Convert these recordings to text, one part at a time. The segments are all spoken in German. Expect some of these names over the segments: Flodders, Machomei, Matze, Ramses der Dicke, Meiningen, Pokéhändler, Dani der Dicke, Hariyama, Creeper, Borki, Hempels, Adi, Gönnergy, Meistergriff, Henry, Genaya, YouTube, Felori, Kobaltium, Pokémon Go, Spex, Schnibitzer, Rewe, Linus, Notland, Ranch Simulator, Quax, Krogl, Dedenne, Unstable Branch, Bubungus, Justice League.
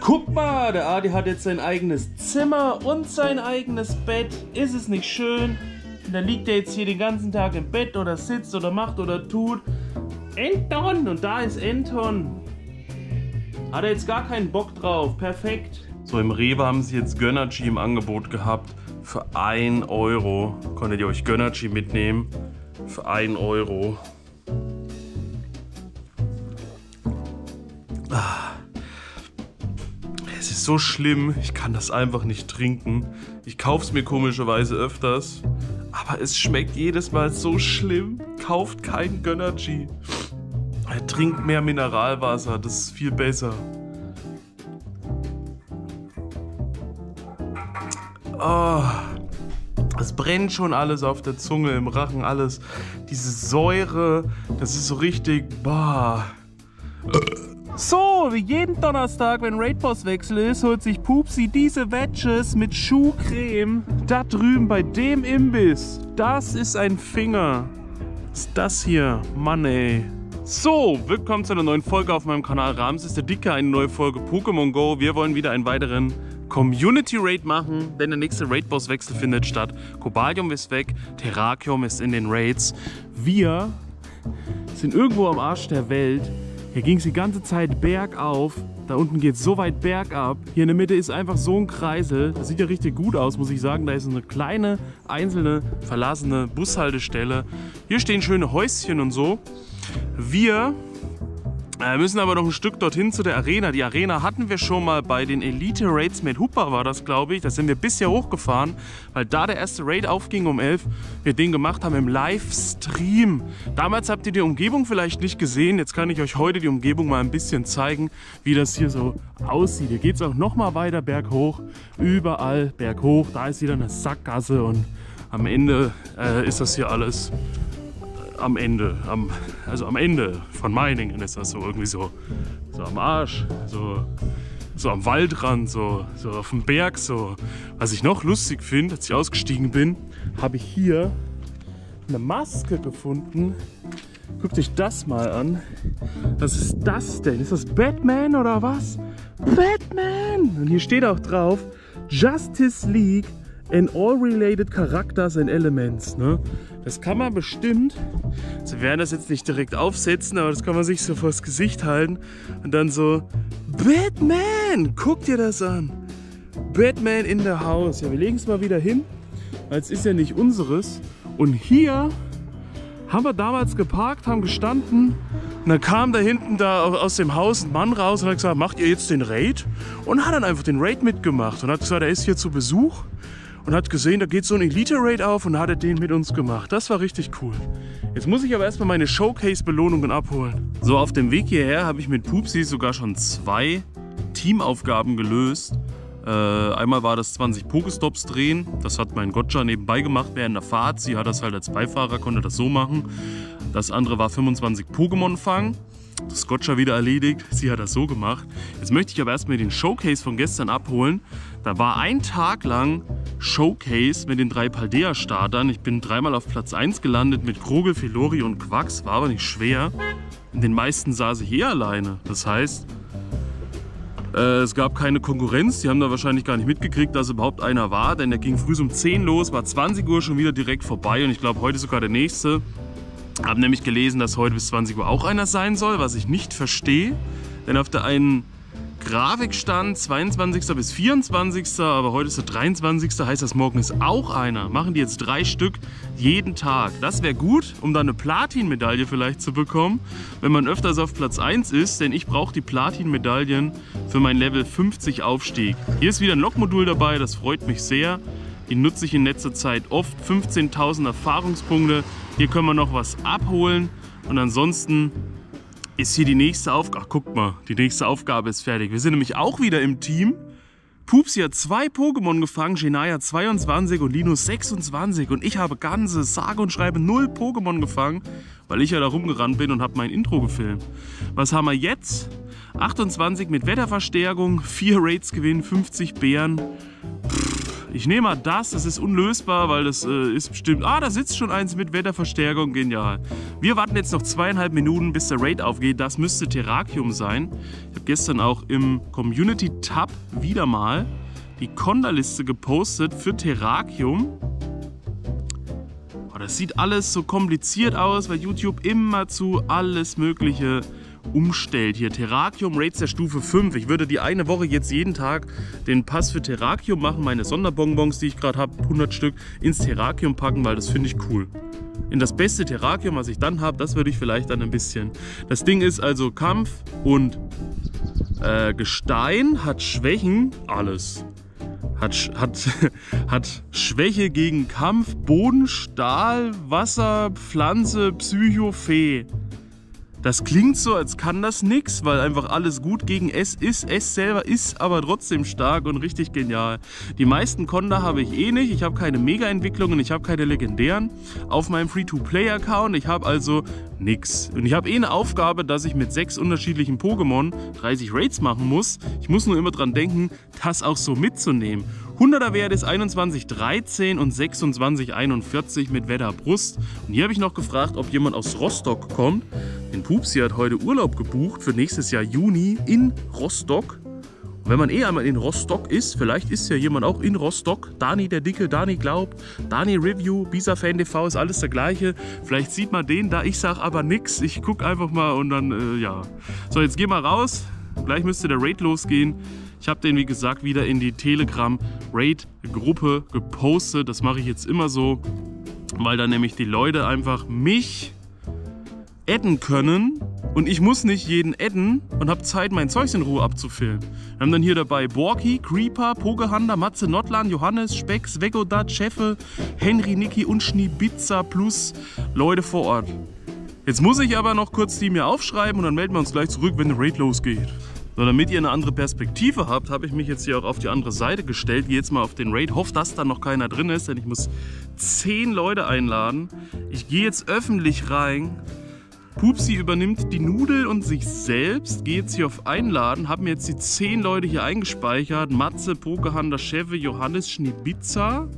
Guck mal, der Adi hat jetzt sein eigenes Zimmer und sein eigenes Bett. Ist es nicht schön? Und dann liegt er jetzt hier den ganzen Tag im Bett oder sitzt oder macht oder tut. Anton! Und da ist Anton. Hat er jetzt gar keinen Bock drauf. Perfekt. So, im Rewe haben sie jetzt Gönnergy im Angebot gehabt. Für 1 Euro. Konntet ihr euch Gönnergy mitnehmen? Für 1 Euro. Es ist so schlimm. Ich kann das einfach nicht trinken. Ich kaufe es mir komischerweise öfters. Aber es schmeckt jedes Mal so schlimm. Kauft kein Gönnergy. Trinkt mehr Mineralwasser. Das ist viel besser. Oh, es brennt schon alles auf der Zunge, im Rachen, alles. Diese Säure, das ist so richtig. Bah. So, wie jeden Donnerstag, wenn Raid-Boss-Wechsel ist, holt sich Pupsi diese Wedges mit Schuhcreme. Da drüben bei dem Imbiss. Das ist ein Finger. Was ist das hier? Mann, ey. So, willkommen zu einer neuen Folge auf meinem Kanal Ramses der Dicke. Eine neue Folge Pokémon Go. Wir wollen wieder einen weiteren Community Raid machen, denn der nächste Raid-Boss-Wechsel findet statt. Kobaltium ist weg, Terrakium ist in den Raids. Wir sind irgendwo am Arsch der Welt. Hier ging es die ganze Zeit bergauf. Da unten geht es so weit bergab. Hier in der Mitte ist einfach so ein Kreisel. Das sieht ja richtig gut aus, muss ich sagen. Da ist eine kleine, einzelne, verlassene Bushaltestelle. Hier stehen schöne Häuschen und so. Wir müssen aber noch ein Stück dorthin zu der Arena. Die Arena hatten wir schon mal bei den Elite-Raids mit Hoopa, war das, glaube ich. Da sind wir bisher hochgefahren, weil da der erste Raid aufging um 11. Wir den gemacht haben im Livestream. Damals habt ihr die Umgebung vielleicht nicht gesehen. Jetzt kann ich euch heute die Umgebung mal ein bisschen zeigen, wie das hier so aussieht. Hier geht es auch noch mal weiter berghoch. Überall berghoch. Da ist wieder eine Sackgasse und am Ende ist das hier alles... am Ende von Meiningen ist das so irgendwie so am Arsch, so am Waldrand, so auf dem Berg, so. Was ich noch lustig finde, als ich ausgestiegen bin, habe ich hier eine Maske gefunden. Guckt euch das mal an. Was ist das denn? Ist das Batman oder was? Batman! Und hier steht auch drauf, Justice League and all related characters and elements, ne? Das kann man bestimmt, sie werden das jetzt nicht direkt aufsetzen, aber das kann man sich so vors Gesicht halten und dann so, Batman, guck dir das an, Batman in the house. Ja, wir legen es mal wieder hin, weil es ist ja nicht unseres. Und hier haben wir damals geparkt, haben gestanden und dann kam da hinten da aus dem Haus ein Mann raus und hat gesagt, macht ihr jetzt den Raid? Und hat dann einfach den Raid mitgemacht und hat gesagt, er ist hier zu Besuch. Und hat gesehen, da geht so ein Elite-Raid auf und hat den mit uns gemacht. Das war richtig cool. Jetzt muss ich aber erstmal meine Showcase-Belohnungen abholen. So, auf dem Weg hierher habe ich mit Pupsi sogar schon 2 Teamaufgaben gelöst. Einmal war das 20 Pokestops drehen. Das hat mein Gotcha nebenbei gemacht während der Fahrt. Sie hat das halt als Beifahrer, konnte das so machen. Das andere war 25 Pokémon fangen. Das Gotcha wieder erledigt. Sie hat das so gemacht. Jetzt möchte ich aber erstmal den Showcase von gestern abholen. Da war ein Tag lang Showcase mit den 3 Paldea-Startern. Ich bin 3-mal auf Platz 1 gelandet mit Krogl, Felori und Quax. War aber nicht schwer. In den meisten saß ich eh alleine. Das heißt, es gab keine Konkurrenz. Die haben da wahrscheinlich gar nicht mitgekriegt, dass überhaupt einer war. Denn der ging früh um 10 los, war 20 Uhr schon wieder direkt vorbei. Und ich glaube, heute sogar der nächste. Habe nämlich gelesen, dass heute bis 20 Uhr auch einer sein soll, was ich nicht verstehe. Denn auf der einen Grafik stand 22. bis 24. aber heute ist der 23. heißt das, morgen ist auch einer. Machen die jetzt 3 Stück jeden Tag. Das wäre gut, um dann eine Platin-Medaille vielleicht zu bekommen, wenn man öfters auf Platz 1 ist, denn ich brauche die Platin-Medaillen für meinen Level 50 Aufstieg. Hier ist wieder ein Lokmodul dabei, das freut mich sehr. Die nutze ich in letzter Zeit oft. 15.000 Erfahrungspunkte. Hier können wir noch was abholen. Und ansonsten ist hier die nächste Aufgabe. Ach, guckt mal, die nächste Aufgabe ist fertig. Wir sind nämlich auch wieder im Team. Pupsi hat 2 Pokémon gefangen, Genaya 22 und Linus 26. Und ich habe ganze, sage und schreibe 0 Pokémon gefangen, weil ich ja da rumgerannt bin und habe mein Intro gefilmt. Was haben wir jetzt? 28 mit Wetterverstärkung, 4 Raids gewinnen, 50 Bären. Pff. Ich nehme mal das ist unlösbar, weil das ist bestimmt... Ah, da sitzt schon eins mit Wetterverstärkung, genial. Wir warten jetzt noch 2,5 Minuten, bis der Raid aufgeht. Das müsste Terrakium sein. Ich habe gestern auch im Community-Tab wieder mal die Konterliste gepostet für Terrakium. Oh, das sieht alles so kompliziert aus, weil YouTube immerzu alles Mögliche umstellt. Hier Terrakium Raids der Stufe 5. Ich würde die eine Woche jetzt jeden Tag den Pass für Terrakium machen, meine Sonderbonbons, die ich gerade habe, 100 Stück, ins Terrakium packen, weil das finde ich cool. In das beste Terrakium, was ich dann habe, das würde ich vielleicht dann ein bisschen. Das Ding ist also Kampf und Gestein hat Schwächen, alles. Hat Schwäche gegen Kampf, Boden, Stahl, Wasser, Pflanze, Psycho, Fee. Das klingt so, als kann das nix, weil einfach alles gut gegen S ist. S selber ist aber trotzdem stark und richtig genial. Die meisten Konter habe ich eh nicht. Ich habe keine Mega-Entwicklungen, ich habe keine legendären auf meinem Free-to-Play-Account. Ich habe also nix. Und ich habe eh eine Aufgabe, dass ich mit 6 unterschiedlichen Pokémon 30 Raids machen muss. Ich muss nur immer dran denken, das auch so mitzunehmen. 100er Wert ist 21,13 und 26,41 mit Wetterbrust. Und hier habe ich noch gefragt, ob jemand aus Rostock kommt. Denn Pupsi hat heute Urlaub gebucht für nächstes Jahr Juni in Rostock. Und wenn man eh einmal in Rostock ist, vielleicht ist ja jemand auch in Rostock. Dani der Dicke, Dani glaubt, Dani Review, BisaFanTV ist alles der gleiche. Vielleicht sieht man den da, ich sag aber nix. Ich gucke einfach mal und dann, ja. So, jetzt gehen wir raus. Gleich müsste der Raid losgehen. Ich habe den, wie gesagt, wieder in die Telegram-Raid-Gruppe gepostet. Das mache ich jetzt immer so, weil dann nämlich die Leute einfach mich adden können. Und ich muss nicht jeden adden und habe Zeit, mein Zeugs in Ruhe abzufüllen. Wir haben dann hier dabei Borki, Creeper, Pokéhändler, Matze, Notland, Johannes, Spex, Wegodat, Cheffe, Henry, Niki und Schnibitzer plus Leute vor Ort. Jetzt muss ich aber noch kurz die mir aufschreiben und dann melden wir uns gleich zurück, wenn der Raid losgeht. So, damit ihr eine andere Perspektive habt, habe ich mich jetzt hier auch auf die andere Seite gestellt. Gehe jetzt mal auf den Raid, hoffe, dass da noch keiner drin ist, denn ich muss 10 Leute einladen. Ich gehe jetzt öffentlich rein. Pupsi übernimmt die Nudel und sich selbst. Gehe jetzt hier auf Einladen, habe mir jetzt die 10 Leute hier eingespeichert. Matze, Pokéhändler, Cheffe, Johannes, Schnibitzer.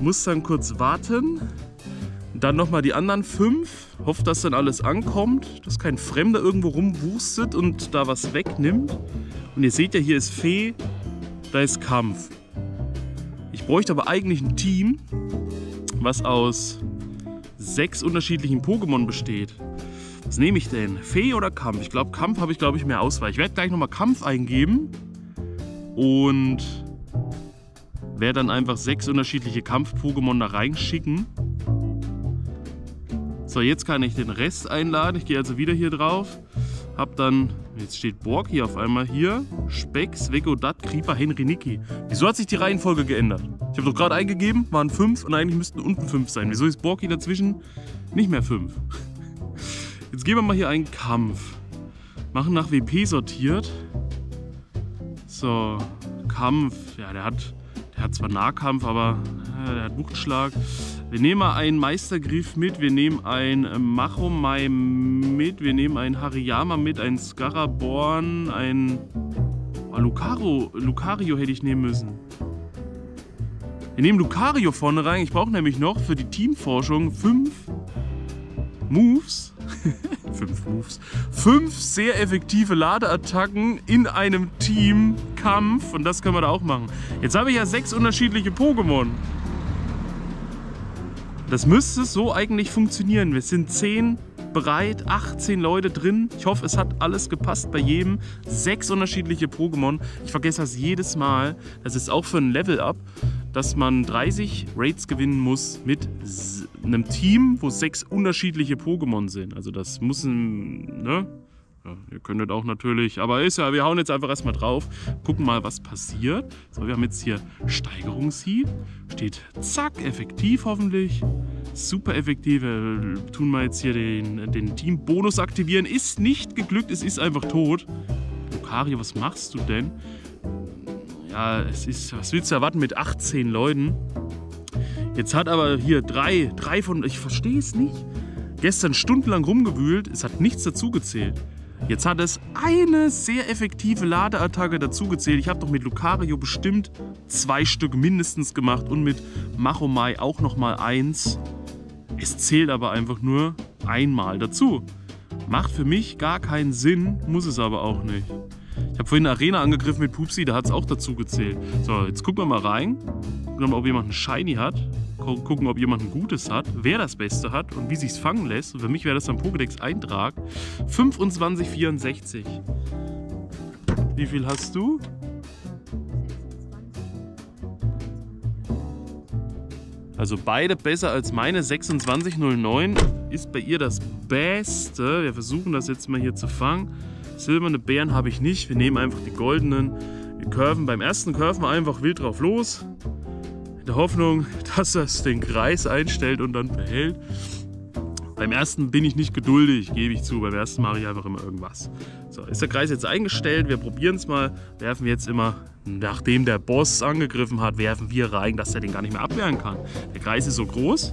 Muss dann kurz warten. Dann nochmal die anderen 5. Hoffe, dass dann alles ankommt, dass kein Fremder irgendwo rumwurstet und da was wegnimmt. Und ihr seht ja, hier ist Fee, da ist Kampf. Ich bräuchte aber eigentlich ein Team, was aus 6 unterschiedlichen Pokémon besteht. Was nehme ich denn? Fee oder Kampf? Ich glaube, Kampf habe ich, glaube ich, mehr Auswahl. Ich werde gleich nochmal Kampf eingeben und werde dann einfach 6 unterschiedliche Kampf-Pokémon da reinschicken. So, jetzt kann ich den Rest einladen. Ich gehe also wieder hier drauf. Hab dann, jetzt steht Borg hier auf einmal hier. Spex, Wegodat, Creeper, Henry, Niki. Wieso hat sich die Reihenfolge geändert? Ich habe doch gerade eingegeben, waren 5 und eigentlich müssten unten 5 sein. Wieso ist Borg hier dazwischen nicht mehr 5? Jetzt gehen wir mal hier einen Kampf. Machen nach WP sortiert. So, Kampf. Ja, der hat zwar Nahkampf, aber der hat Wuchtschlag. Wir nehmen mal einen Meistergriff mit, wir nehmen einen Machomei mit, wir nehmen einen Hariyama mit, einen Scaraborn, einen Lucario hätte ich nehmen müssen. Wir nehmen Lucario vorne rein, ich brauche nämlich noch für die Teamforschung 5 Moves. 5 Moves. 5 sehr effektive Ladeattacken in einem Teamkampf und das können wir da auch machen. Jetzt habe ich ja 6 unterschiedliche Pokémon. Das müsste so eigentlich funktionieren. Wir sind 10 bereit, 18 Leute drin. Ich hoffe, es hat alles gepasst bei jedem. 6 unterschiedliche Pokémon. Ich vergesse das jedes Mal. Das ist auch für ein Level-Up, dass man 30 Raids gewinnen muss mit einem Team, wo 6 unterschiedliche Pokémon sind. Also das muss ein... Ne? Ja, ihr könntet auch natürlich, aber ist ja, wir hauen jetzt einfach erstmal drauf, gucken mal, was passiert. So, wir haben jetzt hier Steigerungshieb, steht zack, effektiv hoffentlich, super effektiv. Tun wir jetzt hier den Teambonus aktivieren, ist nicht geglückt, es ist einfach tot. Lucario, was machst du denn? Ja, es ist, was willst du erwarten mit 18 Leuten? Jetzt hat aber hier drei von, ich verstehe es nicht, gestern stundenlang rumgewühlt, es hat nichts dazu gezählt. Jetzt hat es eine sehr effektive Ladeattacke dazugezählt. Ich habe doch mit Lucario bestimmt 2 Stück mindestens gemacht und mit Machomei auch nochmal 1. Es zählt aber einfach nur einmal dazu. Macht für mich gar keinen Sinn, muss es aber auch nicht. Ich habe vorhin eine Arena angegriffen mit Pupsi, da hat es auch dazu gezählt. So, jetzt gucken wir mal rein. Gucken wir mal, ob jemand einen Shiny hat. Gucken, ob jemand ein Gutes hat, wer das Beste hat und wie sich's fangen lässt. Und für mich wäre das dann Pokédex-Eintrag 2564. Wie viel hast du? 26. Also beide besser als meine. 2609 ist bei ihr das Beste. Wir versuchen das jetzt mal hier zu fangen. Silberne Bären habe ich nicht. Wir nehmen einfach die goldenen. Wir curven beim ersten Curven einfach wild drauf los. In der Hoffnung, dass das den Kreis einstellt und dann behält. Beim ersten bin ich nicht geduldig, gebe ich zu. Beim ersten mache ich einfach immer irgendwas. So, ist der Kreis jetzt eingestellt? Wir probieren es mal. Werfen wir jetzt immer, nachdem der Boss angegriffen hat, werfen wir rein, dass er den gar nicht mehr abwehren kann. Der Kreis ist so groß.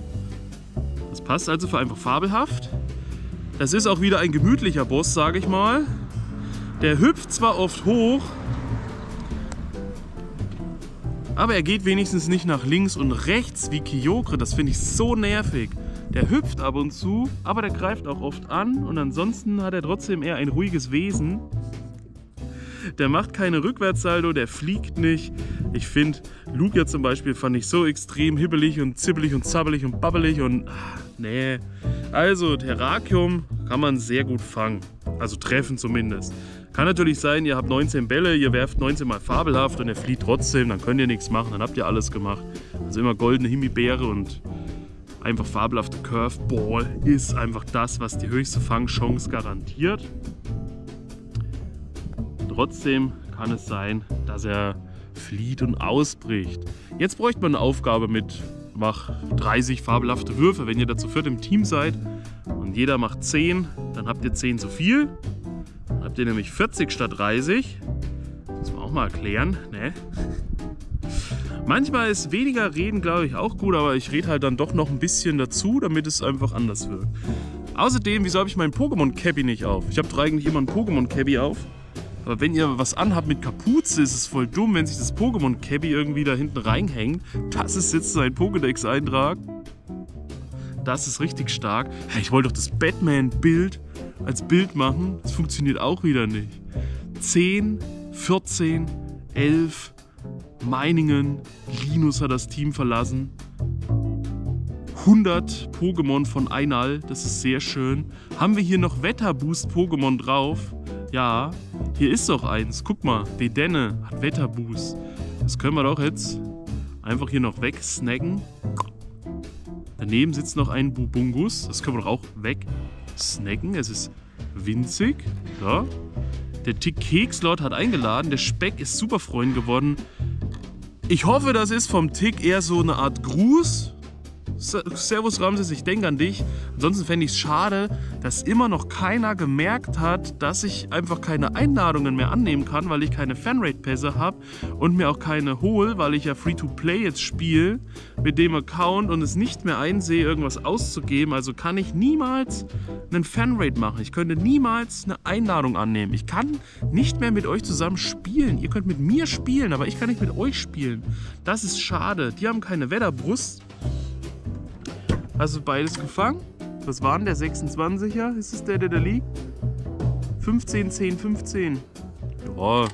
Das passt also für einfach fabelhaft. Das ist auch wieder ein gemütlicher Boss, sage ich mal. Der hüpft zwar oft hoch, aber er geht wenigstens nicht nach links und rechts wie Kyogre, das finde ich so nervig. Der hüpft ab und zu, aber der greift auch oft an und ansonsten hat er trotzdem eher ein ruhiges Wesen. Der macht keine Rückwärtssaldo, der fliegt nicht. Ich finde, Lugia zum Beispiel fand ich so extrem hibbelig und zibbelig und zabbelig und babbelig und nee. Also Terrakium kann man sehr gut fangen, also treffen zumindest. Kann natürlich sein, ihr habt 19 Bälle, ihr werft 19 mal fabelhaft und er flieht trotzdem, dann könnt ihr nichts machen, dann habt ihr alles gemacht. Also immer goldene Himbeere und einfach fabelhafte Curveball ist einfach das, was die höchste Fangchance garantiert. Trotzdem kann es sein, dass er flieht und ausbricht. Jetzt bräuchte man eine Aufgabe mit mach 30 fabelhafte Würfe, wenn ihr da zu viert im Team seid und jeder macht 10, dann habt ihr 10 zu viel. Habt ihr nämlich 40 statt 30. Müssen wir auch mal erklären, ne? Manchmal ist weniger reden, glaube ich, auch gut, aber ich rede halt dann doch noch ein bisschen dazu, damit es einfach anders wird. Außerdem, wieso habe ich meinen Pokémon-Cappy nicht auf? Ich habe doch eigentlich immer einen Pokémon-Cappy auf. Aber wenn ihr was anhabt mit Kapuze, ist es voll dumm, wenn sich das Pokémon-Cappy irgendwie da hinten reinhängt. Das ist jetzt sein Pokédex-Eintrag. Das ist richtig stark. Ich wollte doch das Batman-Bild als Bild machen. Das funktioniert auch wieder nicht. 10, 14, 11, Meiningen, Linus hat das Team verlassen. 100 Pokémon von Einal, das ist sehr schön. Haben wir hier noch Wetterboost-Pokémon drauf? Ja, hier ist doch eins. Guck mal, Dedenne hat Wetterboost. Das können wir doch jetzt einfach hier noch wegsnacken. Daneben sitzt noch ein Bubungus. Das können wir doch auch wegsnacken. Es ist winzig. Ja. Der Tick-Kekslord hat eingeladen. Der Speck ist super Freund geworden. Ich hoffe, das ist vom Tick eher so eine Art Gruß. Servus Ramses, ich denke an dich. Ansonsten fände ich es schade, dass immer noch keiner gemerkt hat, dass ich einfach keine Einladungen mehr annehmen kann, weil ich keine Fanrate-Pässe habe und mir auch keine hole, weil ich ja Free-to-Play jetzt spiele mit dem Account und es nicht mehr einsehe, irgendwas auszugeben. Also kann ich niemals einen Fanrate machen. Ich könnte niemals eine Einladung annehmen. Ich kann nicht mehr mit euch zusammen spielen. Ihr könnt mit mir spielen, aber ich kann nicht mit euch spielen. Das ist schade. Die haben keine Wetterbrust. Hast du beides gefangen? Was war denn der 26er? Ist es der, der da liegt? 15, 10, 15. Ja.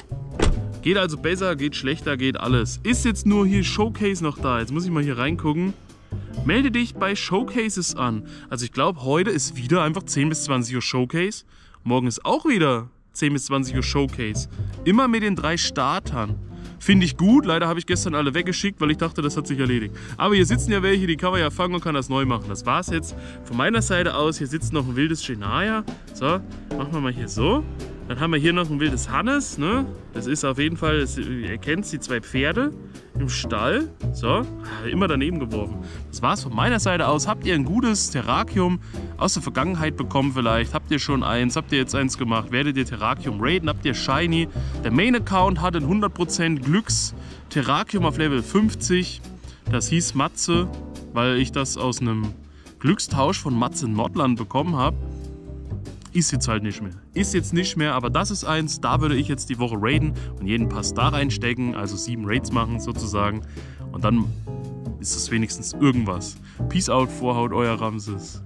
Geht also besser, geht schlechter, geht alles. Ist jetzt nur hier Showcase noch da? Jetzt muss ich mal hier reingucken. Melde dich bei Showcases an. Also ich glaube, heute ist wieder einfach 10 bis 20 Uhr Showcase. Morgen ist auch wieder 10 bis 20 Uhr Showcase. Immer mit den 3 Startern. Finde ich gut, leider habe ich gestern alle weggeschickt, weil ich dachte, das hat sich erledigt. Aber hier sitzen ja welche, die kann man ja fangen und kann das neu machen. Das war's jetzt von meiner Seite aus. Hier sitzt noch ein wildes Genaya. So, machen wir mal hier so. Dann haben wir hier noch ein wildes Hannes. Ne? Das ist auf jeden Fall, ihr kennt die 2 Pferde im Stall. So, immer daneben geworfen. Das war's von meiner Seite aus. Habt ihr ein gutes Terrakium aus der Vergangenheit bekommen vielleicht? Habt ihr schon eins? Habt ihr jetzt eins gemacht? Werdet ihr Terrakium raiden? Habt ihr Shiny? Der Main-Account hat ein 100% Glücks-Terrakium auf Level 50. Das hieß Matze, weil ich das aus einem Glückstausch von Matze in Notland bekommen habe. Ist jetzt halt nicht mehr. Ist jetzt nicht mehr, aber das ist eins, da würde ich jetzt die Woche raiden und jeden Pass da reinstecken, also 7 Raids machen sozusagen. Und dann ist es wenigstens irgendwas. Peace out, Vorhaut, euer Ramses.